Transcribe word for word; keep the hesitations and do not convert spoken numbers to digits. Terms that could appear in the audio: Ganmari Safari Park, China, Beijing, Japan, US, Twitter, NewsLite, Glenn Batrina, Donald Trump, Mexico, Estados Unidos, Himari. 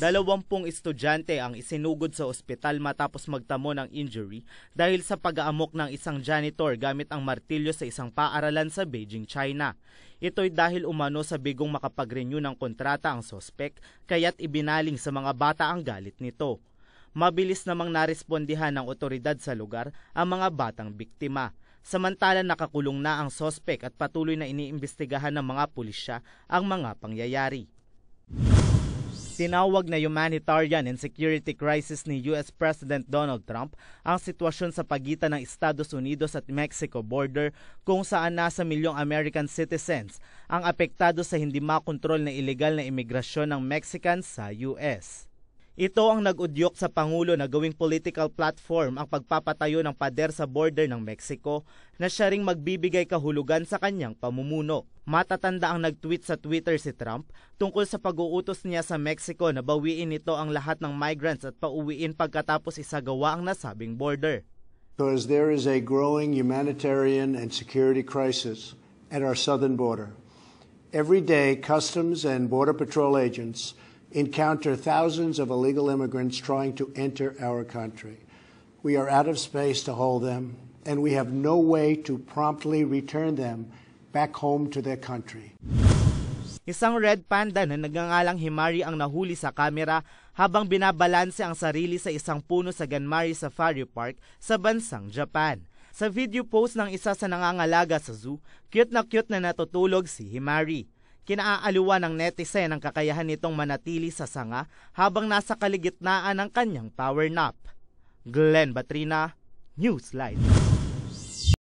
Dalawampung estudyante ang isinugod sa ospital matapos magtamo ng injury dahil sa pag-aamok ng isang janitor gamit ang martilyo sa isang paaralan sa Beijing, China. Ito'y dahil umano sa bigong makapag-renew ng kontrata ang sospek, kaya't ibinaling sa mga bata ang galit nito. Mabilis namang narespondihan ng otoridad sa lugar ang mga batang biktima. Samantala nakakulong na ang sospek at patuloy na iniimbestigahan ng mga pulisya ang mga pangyayari. Tinawag na humanitarian and security crisis ni U S President Donald Trump ang sitwasyon sa pagitan ng Estados Unidos at Mexico border kung saan nasa milyong American citizens ang apektado sa hindi makontrol na ilegal na imigrasyon ng Mexicans sa U S. Ito ang nag-udyok sa Pangulo na gawing political platform ang pagpapatayo ng pader sa border ng Mexico na siya ring magbibigay kahulugan sa kanyang pamumuno. Matatanda ang nag-tweet sa Twitter si Trump tungkol sa pag-uutos niya sa Mexico na bawiin nito ang lahat ng migrants at pauwiin pagkatapos isagawa ang nasabing border. Because there is a growing humanitarian and security crisis at our southern border. Every day, Customs and Border Patrol agents encounter thousands of illegal immigrants trying to enter our country. We are out of space to hold them, and we have no way to promptly return them back home to their country. Isang red panda na nagngangalang Himari ang nahuli sa kamera habang binabalanse ang sarili sa isang puno sa Ganmari Safari Park sa bansang Japan. Sa video post ng isa sa nangangalaga sa zoo, cute na cute na natutulog si Himari. Kinaaaliwa ng netizen ang kakayahan nitong manatili sa sanga habang nasa kaligitnaan ng kanyang power nap. Glenn Batrina, NewsLite.